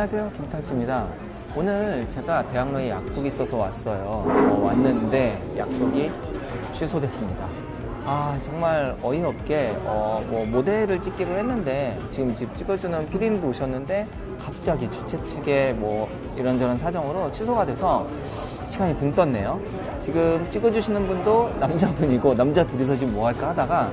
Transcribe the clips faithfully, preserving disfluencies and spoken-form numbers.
안녕하세요, 김타치입니다. 오늘 제가 대학로에 약속이 있어서 왔어요. 어, 왔는데 약속이 취소됐습니다. 아, 정말 어이없게 어, 뭐 모델을 찍기로 했는데 지금 집 찍어주는 피디님도 오셨는데 갑자기 주최 측에 뭐 이런저런 사정으로 취소가 돼서 시간이 붕 떴네요. 지금 찍어주시는 분도 남자분이고 남자 둘이서 지금 뭐 할까 하다가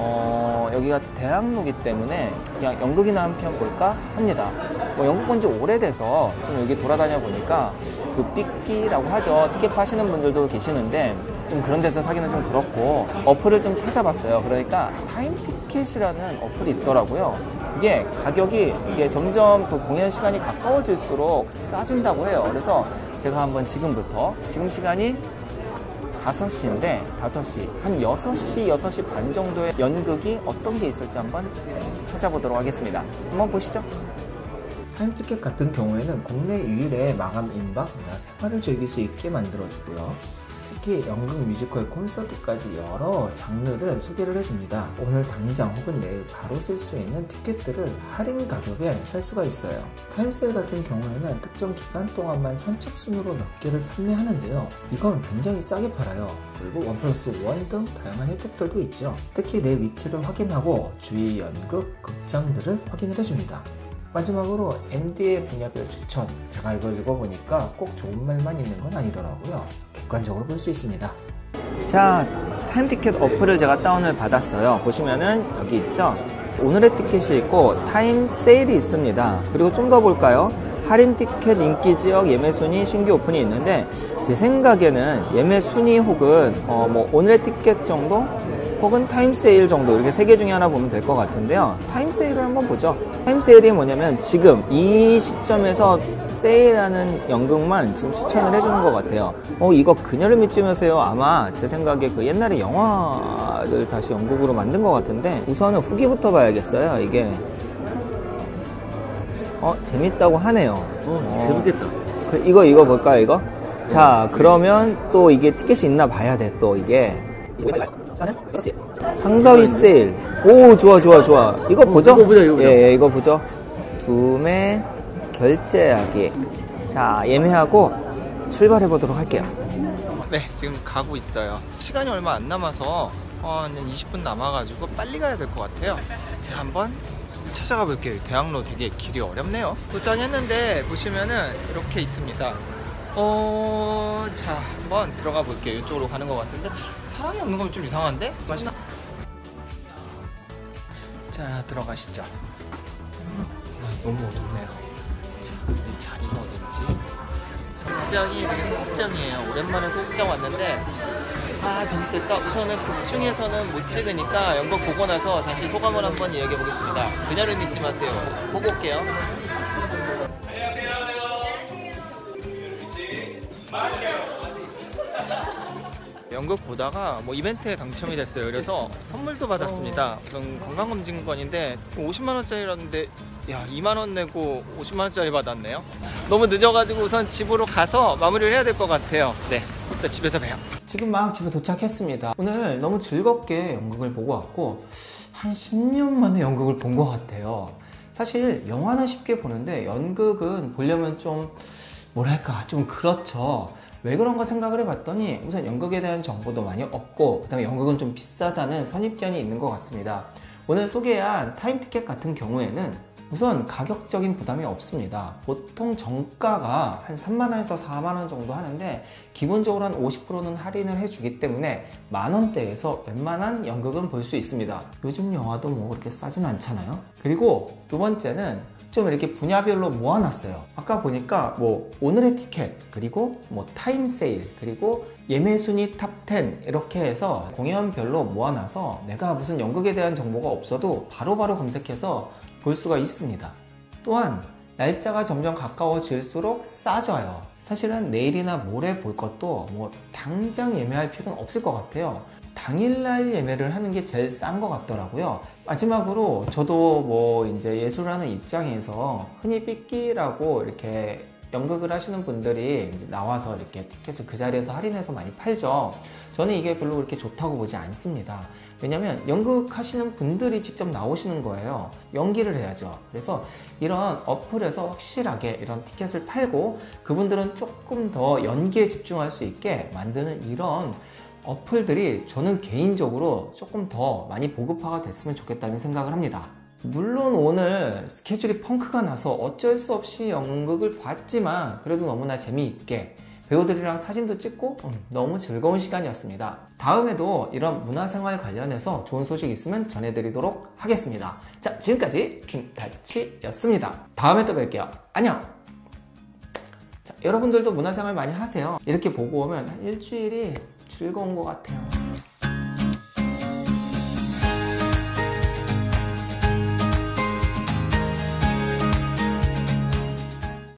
어, 여기가 대학로기 때문에 그냥 연극이나 한 편 볼까 합니다. 뭐 연극 본 지 오래돼서 좀 여기 돌아다녀 보니까 그 삐끼라고 하죠. 티켓 파시는 분들도 계시는데 좀 그런 데서 사기는 좀 그렇고 어플을 좀 찾아봤어요. 그러니까 타임티켓이라는 어플이 있더라고요. 그게 가격이 이게 점점 그 공연 시간이 가까워질수록 싸진다고 해요. 그래서 제가 한번 지금부터 지금 시간이 다섯 시인데 다섯 시, 한 여섯 시, 여섯 시 반 정도의 연극이 어떤 게 있을지 한번 찾아보도록 하겠습니다. 한번 보시죠. 타임티켓 같은 경우에는 국내 유일의 마감 임박, 생활을 즐길 수 있게 만들어주고요. 특히 연극, 뮤지컬, 콘서트까지 여러 장르를 소개를 해줍니다. 오늘 당장 혹은 내일 바로 쓸 수 있는 티켓들을 할인 가격에 살 수가 있어요. 타임세일 같은 경우에는 특정 기간 동안만 선착순으로 몇 개를 판매하는데요. 이건 굉장히 싸게 팔아요. 그리고 원 플러스 원 등 다양한 혜택들도 있죠. 특히 내 위치를 확인하고 주위 연극, 극장들을 확인을 해줍니다. 마지막으로 엠디의 분야별 추천. 제가 이걸 읽어보니까 꼭 좋은 말만 있는 건 아니더라고요. 객관적으로 볼 수 있습니다. 자, 타임티켓 어플을 제가 다운을 받았어요. 보시면은 여기 있죠. 오늘의 티켓이 있고 타임 세일이 있습니다. 그리고 좀 더 볼까요? 할인 티켓, 인기 지역, 예매 순위, 신규 오픈이 있는데 제 생각에는 예매 순위 혹은 어 뭐 오늘의 티켓 정도? 혹은 타임세일 정도 이렇게 세 개 중에 하나 보면 될 것 같은데요. 타임세일을 한번 보죠. 타임세일이 뭐냐면 지금 이 시점에서 세일하는 연극만 지금 추천을 해주는 것 같아요. 어 이거 그녀를 믿지 마세요. 아마 제 생각에 그 옛날에 영화를 다시 연극으로 만든 것 같은데 우선은 후기부터 봐야겠어요. 이게 어 재밌다고 하네요. 어 재밌겠다. 그, 이거 이거 볼까요 이거? 자 그러면 또 이게 티켓이 있나 봐야 돼 또 이게. 한가위 세일. 오 좋아 좋아 좋아. 이거 보죠? 이거 보자, 이거 보자. 예, 예 이거 보죠. 두매 결제하기. 자 예매하고 출발해 보도록 할게요. 네 지금 가고 있어요. 시간이 얼마 안 남아서 어, 한 이십 분 남아가지고 빨리 가야 될 것 같아요. 제가 한번 찾아가 볼게요. 대학로 되게 길이 어렵네요. 도착했는데 보시면은 이렇게 있습니다. 어... 자, 한번 들어가 볼게요. 이쪽으로 가는 것 같은데 사람이 없는 건 좀 이상한데? 맛있나? 자, 들어가시죠. 아, 너무 어둡네요. 자, 이 자리는 어딘지 소극장이 되게 소극장이에요. 오랜만에 소극장 왔는데 아, 재밌을까? 우선은 극 중에서는 못 찍으니까 연극 보고 나서 다시 소감을 한번 이야기해 보겠습니다. 그녀를 믿지 마세요. 보고 올게요. 연극 보다가 뭐 이벤트에 당첨이 됐어요. 그래서 선물도 받았습니다. 우선 건강검진권인데 오십만 원짜리라는데 야 이만 원 내고 오십만 원짜리 받았네요. 너무 늦어가지고 우선 집으로 가서 마무리를 해야 될 것 같아요. 네, 일단 집에서 봬요. 지금 막 집에 도착했습니다. 오늘 너무 즐겁게 연극을 보고 왔고 한 십 년 만에 연극을 본 것 같아요. 사실 영화는 쉽게 보는데 연극은 보려면 좀 뭐랄까 좀 그렇죠. 왜 그런가 생각을 해봤더니 우선 연극에 대한 정보도 많이 없고 그다음에 연극은 좀 비싸다는 선입견이 있는 것 같습니다. 오늘 소개한 타임티켓 같은 경우에는 우선 가격적인 부담이 없습니다. 보통 정가가 한 삼만 원에서 사만 원 정도 하는데 기본적으로 한 오십 퍼센트는 할인을 해주기 때문에 만 원대에서 웬만한 연극은 볼 수 있습니다. 요즘 영화도 뭐 그렇게 싸진 않잖아요. 그리고 두 번째는 좀 이렇게 분야별로 모아놨어요. 아까 보니까 뭐 오늘의 티켓 그리고 뭐 타임 세일 그리고 예매 순위 탑 텐 이렇게 해서 공연별로 모아놔서 내가 무슨 연극에 대한 정보가 없어도 바로바로 검색해서 볼 수가 있습니다. 또한 날짜가 점점 가까워질수록 싸져요. 사실은 내일이나 모레 볼 것도 뭐 당장 예매할 필요는 없을 것 같아요. 당일날 예매를 하는 게 제일 싼 것 같더라고요. 마지막으로 저도 뭐 이제 예술하는 입장에서 흔히 삐끼라고 이렇게 연극을 하시는 분들이 이제 나와서 이렇게 티켓을 그 자리에서 할인해서 많이 팔죠. 저는 이게 별로 그렇게 좋다고 보지 않습니다. 왜냐면 연극 하시는 분들이 직접 나오시는 거예요. 연기를 해야죠. 그래서 이런 어플에서 확실하게 이런 티켓을 팔고 그분들은 조금 더 연기에 집중할 수 있게 만드는 이런 어플들이 저는 개인적으로 조금 더 많이 보급화가 됐으면 좋겠다는 생각을 합니다. 물론 오늘 스케줄이 펑크가 나서 어쩔 수 없이 연극을 봤지만 그래도 너무나 재미있게 배우들이랑 사진도 찍고 너무 즐거운 시간이었습니다. 다음에도 이런 문화생활 관련해서 좋은 소식 있으면 전해드리도록 하겠습니다. 자, 지금까지 김달치였습니다. 다음에 또 뵐게요. 안녕! 자, 여러분들도 문화생활 많이 하세요. 이렇게 보고 오면 한 일주일이 즐거운 것 같아요.